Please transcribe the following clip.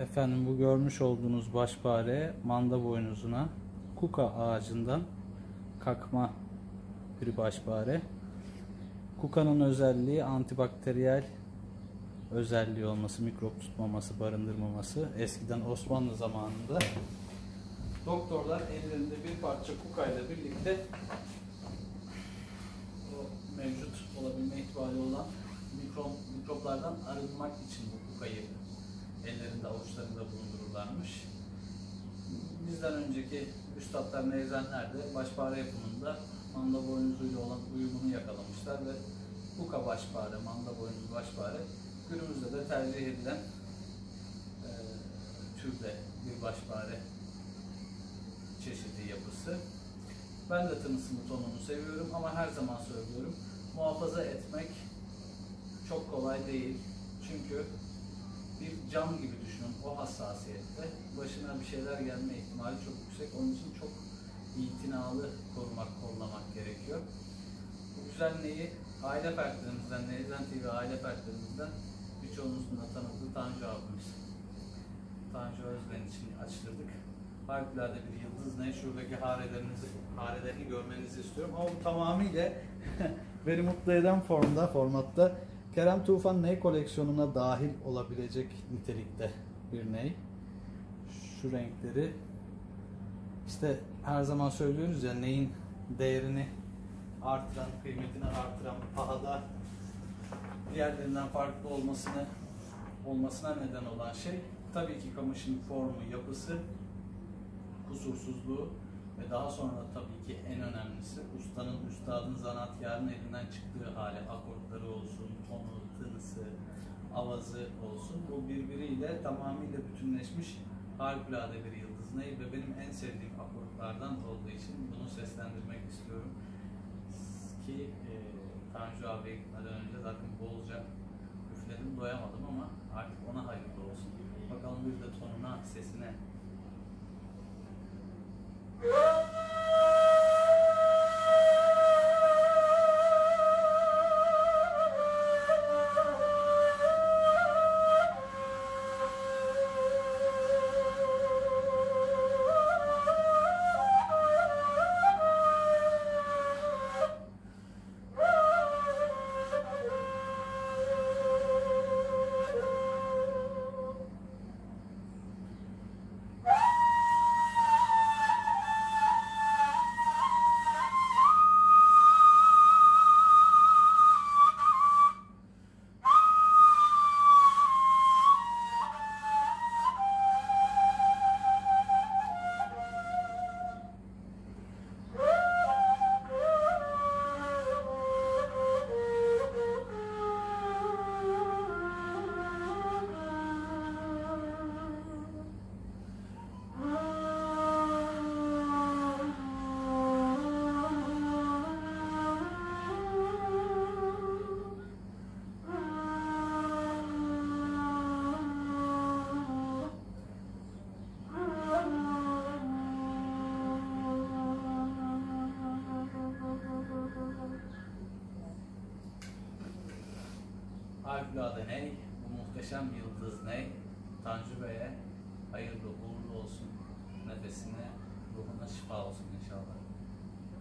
Efendim, bu görmüş olduğunuz başpare manda boynuzuna kuka ağacından kakma bir başpare. Kukanın özelliği antibakteriyel özelliği olması, mikrop tutmaması, barındırmaması. Eskiden Osmanlı zamanında doktorlar ellerinde bir parça kukayla birlikte o mevcut olabilme ihtimali olan mikroplardan arınmak için bu kukayı ellerinde, avuçlarında bulundururlarmış. Bizden önceki üstadlar, neyzenler de başpare yapımında manda boynuzuyla olan uyumunu yakalamışlar ve kuka başpare, manda boynuzu başpare günümüzde de tercih edilen türde bir başpare çeşidi, yapısı. Ben de tınısını, tonunu seviyorum ama her zaman söylüyorum, muhafaza etmek çok kolay değil. Çünkü bir cam gibi düşünün, o hassasiyette başına bir şeyler gelme ihtimali çok yüksek. Onun için çok itinalı korumak, kollamak gerekiyor. Bu güzel neyi aile fertlerimizden, Neyzen TV aile fertlerimizden birçoğumuzun da tanıdığı Tanju abimiz. Tanju Özden için açtırdık. Harikulade bir Yıldız Ney, şuradaki harelerini görmenizi istiyorum. Ama bu tamamıyla beni mutlu eden formatta Kerem Tufan ney koleksiyonuna dahil olabilecek nitelikte bir ney. Şu renkleri işte her zaman söylüyoruz ya, neyin değerini artıran, kıymetini artıran, pahada diğerlerinden farklı olmasına neden olan şey tabii ki kamışın formu, yapısı, kusursuzluğu ve daha sonra da tabii ki en önemlisi üstadın, zanaatkarın elinden çıktığı hali, akortları olsun, tonu, tınısı, avazı olsun. Bu birbiriyle tamamıyla bütünleşmiş harikulade bir Yıldız Ney ve benim en sevdiğim akortlardan olduğu için bunu seslendirmek istiyorum ki Tanju abiye gitmeden önce zaten bolca üfledim, doyamadım ama artık ona hayırlı olsun. Bakalım bir de tonuna, sesine. Harikulade ney, bu muhteşem Yıldız Ney, Tanju Bey'e hayırlı uğurlu olsun, nefesine, ruhuna şifa olsun inşallah.